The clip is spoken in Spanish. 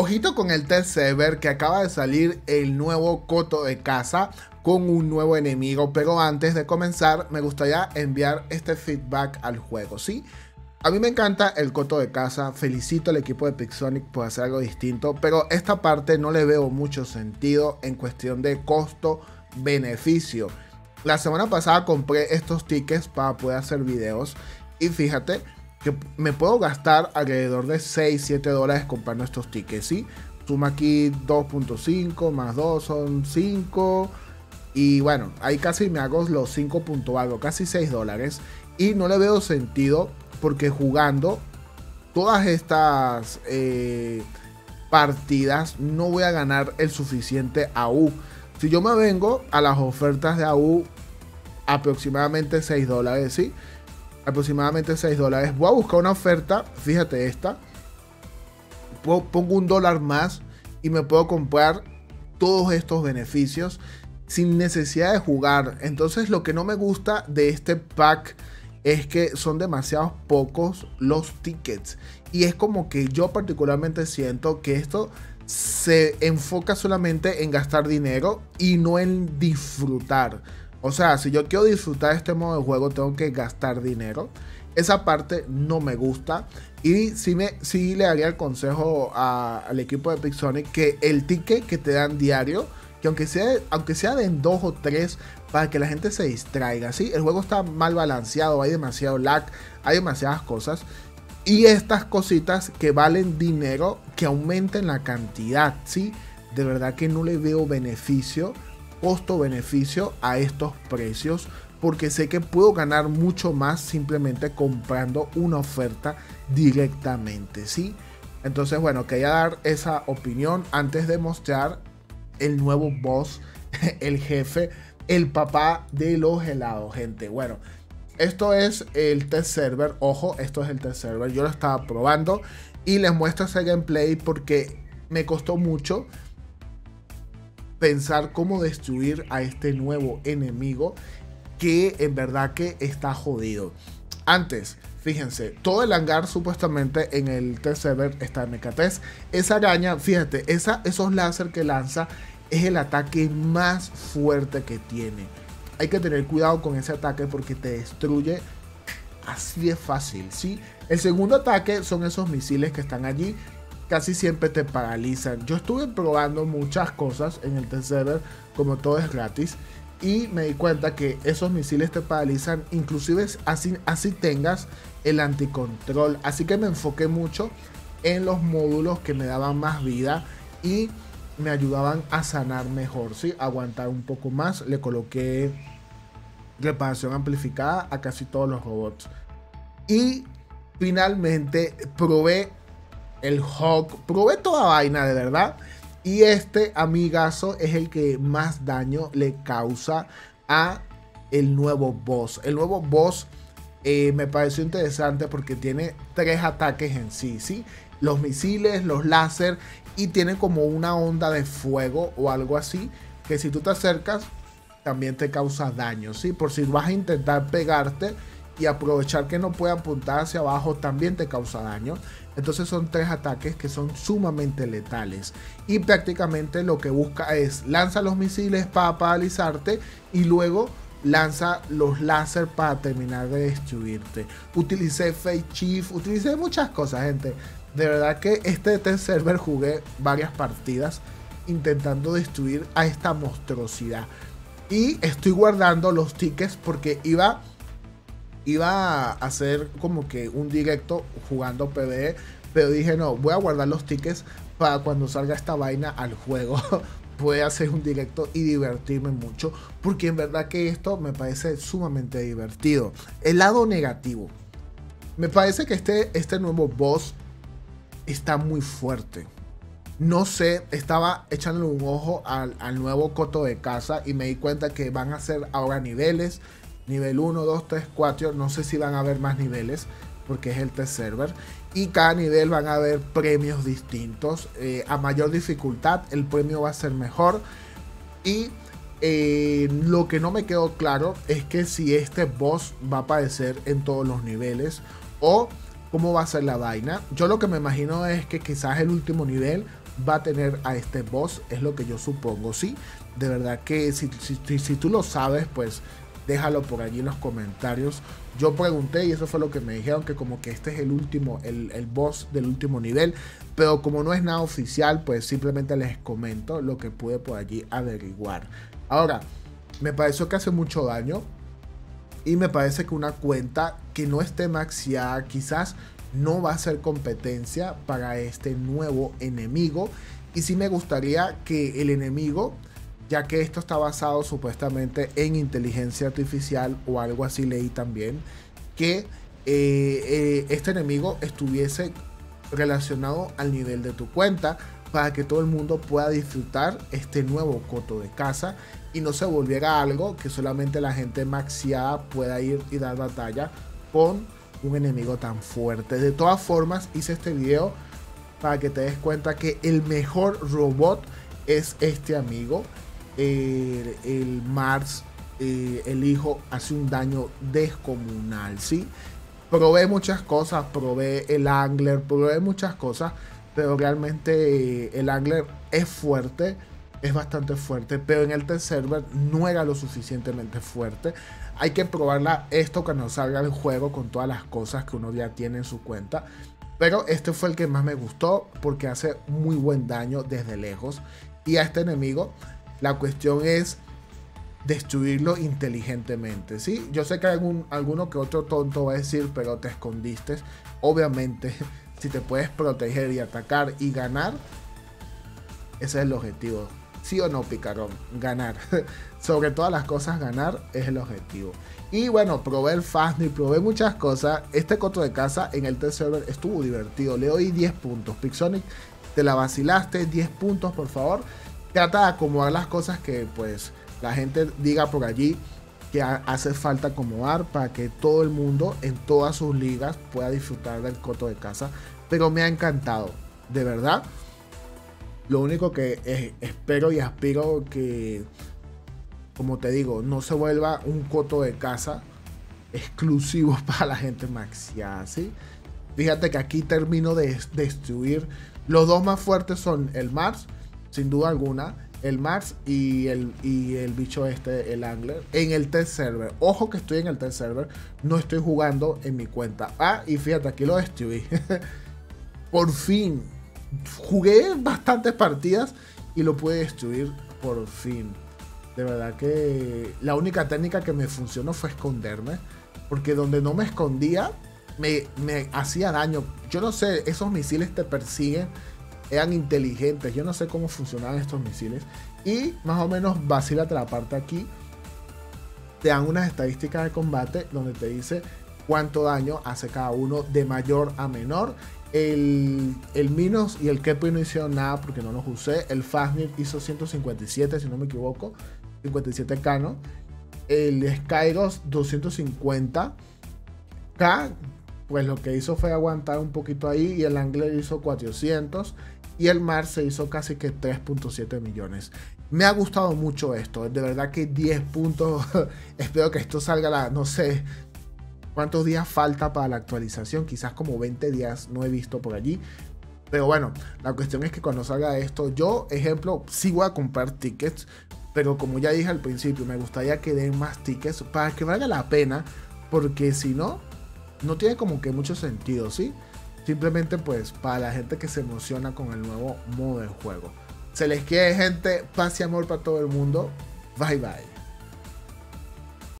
Ojito con el test server que acaba de salir el nuevo Coto de Caza con un nuevo enemigo, pero antes de comenzar me gustaría enviar este feedback al juego, ¿sí? A mí me encanta el Coto de Caza, felicito al equipo de Pixonic por hacer algo distinto, pero esta parte no le veo mucho sentido en cuestión de costo-beneficio. La semana pasada compré estos tickets para poder hacer videos y fíjate que me puedo gastar alrededor de $6-7 comprando estos tickets, ¿sí? Suma aquí 2.5 más 2 son 5 y bueno, ahí casi me hago los 5 punto algo, casi $6 y no le veo sentido porque jugando todas estas partidas no voy a ganar el suficiente AU. Si yo me vengo a las ofertas de AU aproximadamente $6, ¿sí? Aproximadamente $6. Voy a buscar una oferta, fíjate esta. Pongo $1 más y me puedo comprar todos estos beneficios sin necesidad de jugar. Entonces lo que no me gusta de este pack es que son demasiados pocos los tickets. Y es como que yo particularmente siento que esto se enfoca solamente en gastar dinero y no en disfrutar. O sea, si yo quiero disfrutar este modo de juego, tengo que gastar dinero. Esa parte no me gusta. Y sí le daría el consejo al equipo de Pixonic que el ticket que te dan diario, que aunque sea de 2 o 3, para que la gente se distraiga, ¿sí? El juego está mal balanceado, hay demasiado lag, hay demasiadas cosas. Y estas cositas que valen dinero, que aumenten la cantidad, ¿sí? De verdad que no le veo beneficio, costo-beneficio a estos precios, porque sé que puedo ganar mucho más simplemente comprando una oferta directamente, ¿sí? Entonces, bueno, quería dar esa opinión antes de mostrar el nuevo boss, el jefe, el papá de los helados, gente. Bueno, esto es el test server, ojo, esto es el test server, yo lo estaba probando y les muestro ese gameplay porque me costó mucho pensar cómo destruir a este nuevo enemigo que en verdad que está jodido. Antes, fíjense, todo el hangar supuestamente en el test server está en MK3. Esa araña, fíjate, esos láser que lanza es el ataque más fuerte que tiene. Hay que tener cuidado con ese ataque porque te destruye así de fácil, ¿sí? El segundo ataque son esos misiles que están allí. Casi siempre te paralizan. Yo estuve probando muchas cosas en el test server, como todo es gratis, y me di cuenta que esos misiles te paralizan, inclusive así tengas el anticontrol. Así que me enfoqué mucho en los módulos que me daban más vida y me ayudaban a sanar mejor, ¿sí? Aguantar un poco más. Le coloqué reparación amplificada a casi todos los robots. Y finalmente probé el Hawk, probé toda vaina de verdad, y este amigazo es el que más daño le causa a el nuevo boss. El nuevo boss me pareció interesante porque tiene 3 ataques en sí, ¿sí? Los misiles, los láser, y tiene como una onda de fuego o algo así, que si tú te acercas también te causa daño, ¿sí? Por si vas a intentar pegarte y aprovechar que no puede apuntar hacia abajo, también te causa daño. Entonces son 3 ataques que son sumamente letales. Y prácticamente lo que busca es lanza los misiles para paralizarte y luego lanza los láser para terminar de destruirte. Utilicé Face Chief, utilicé muchas cosas, gente. De verdad que este test server jugué varias partidas intentando destruir a esta monstruosidad. Y estoy guardando los tickets porque iba a hacer como que un directo jugando PvE, pero dije no, voy a guardar los tickets para cuando salga esta vaina al juego pueda hacer un directo y divertirme mucho, porque en verdad que esto me parece sumamente divertido. El lado negativo, me parece que este nuevo boss está muy fuerte. No sé, estaba echándole un ojo al nuevo Coto de Caza y me di cuenta que van a ser ahora niveles. Nivel 1, 2, 3, 4, no sé si van a haber más niveles porque es el test server. Y cada nivel van a haber premios distintos. A mayor dificultad el premio va a ser mejor. Y lo que no me quedó claro es que si este boss va a aparecer en todos los niveles o cómo va a ser la vaina. Yo lo que me imagino es que quizás el último nivel va a tener a este boss, es lo que yo supongo, sí. De verdad que si tú lo sabes, pues déjalo por allí en los comentarios. Yo pregunté y eso fue lo que me dijeron, que como que este es el último, el boss del último nivel, pero como no es nada oficial, pues simplemente les comento lo que pude por allí averiguar. Ahora, me pareció que hace mucho daño y me parece que una cuenta que no esté maxiada quizás no va a ser competencia para este nuevo enemigo. Y sí me gustaría que el enemigo, ya que esto está basado supuestamente en inteligencia artificial o algo así leí también, que este enemigo estuviese relacionado al nivel de tu cuenta, para que todo el mundo pueda disfrutar este nuevo coto de caza y no se volviera algo que solamente la gente maxiada pueda ir y dar batalla con un enemigo tan fuerte. De todas formas, hice este video para que te des cuenta que el mejor robot es este amigo. El Mars, el hijo, hace un daño descomunal, ¿sí? Probé muchas cosas, probé el Angler, probé muchas cosas, pero realmente el Angler es fuerte, es bastante fuerte, pero en el test server no era lo suficientemente fuerte. Hay que probarla esto cuando salga el juego con todas las cosas que uno ya tiene en su cuenta. Pero este fue el que más me gustó porque hace muy buen daño desde lejos. Y a este enemigo la cuestión es destruirlo inteligentemente, ¿sí? Yo sé que alguno que otro tonto va a decir, pero te escondiste. Obviamente, si te puedes proteger y atacar y ganar, ese es el objetivo. ¿Sí o no, picarón? Ganar. Sobre todas las cosas, ganar es el objetivo. Y bueno, probé el Fasnir, probé muchas cosas. Este coto de caza en el test server estuvo divertido. Le doy 10 puntos. Pixonic, te la vacilaste. 10 puntos, por favor. Trata de acomodar las cosas que pues la gente diga por allí que hace falta acomodar para que todo el mundo en todas sus ligas pueda disfrutar del coto de caza. Pero me ha encantado, de verdad. Lo único que espero y aspiro que, como te digo, no se vuelva un coto de caza exclusivo para la gente maxiada, ¿sí? Fíjate que aquí termino de destruir. Los dos más fuertes son el Mars, sin duda alguna, el Mars y el bicho este, el Angler, en el test server. Ojo que estoy en el test server, no estoy jugando en mi cuenta. Ah, y fíjate, aquí lo destruí. Por fin. Jugué bastantes partidas y lo pude destruir por fin. De verdad que la única técnica que me funcionó fue esconderme, porque donde no me escondía me hacía daño. Yo no sé, esos misiles te persiguen, eran inteligentes, yo no sé cómo funcionaban estos misiles. Y más o menos vacílate la parte aquí, te dan unas estadísticas de combate donde te dice cuánto daño hace cada uno de mayor a menor. El Minos y el Kepo no hicieron nada porque no los usé. El Fasnir hizo 157, si no me equivoco, 57k, ¿no? El Skyros 250k, pues lo que hizo fue aguantar un poquito ahí. Y el Angler hizo 400. Y el Mars se hizo casi que 3.7 millones. Me ha gustado mucho esto, de verdad que 10 puntos. Espero que esto salga la, no sé cuántos días falta para la actualización, quizás como 20 días, no he visto por allí. Pero bueno, la cuestión es que cuando salga esto, yo, ejemplo, sí voy a comprar tickets, pero como ya dije al principio, me gustaría que den más tickets para que valga la pena, porque si no, no tiene como que mucho sentido, ¿sí? Simplemente pues para la gente que se emociona con el nuevo modo de juego. Se les quiere, gente, paz y amor para todo el mundo. Bye bye.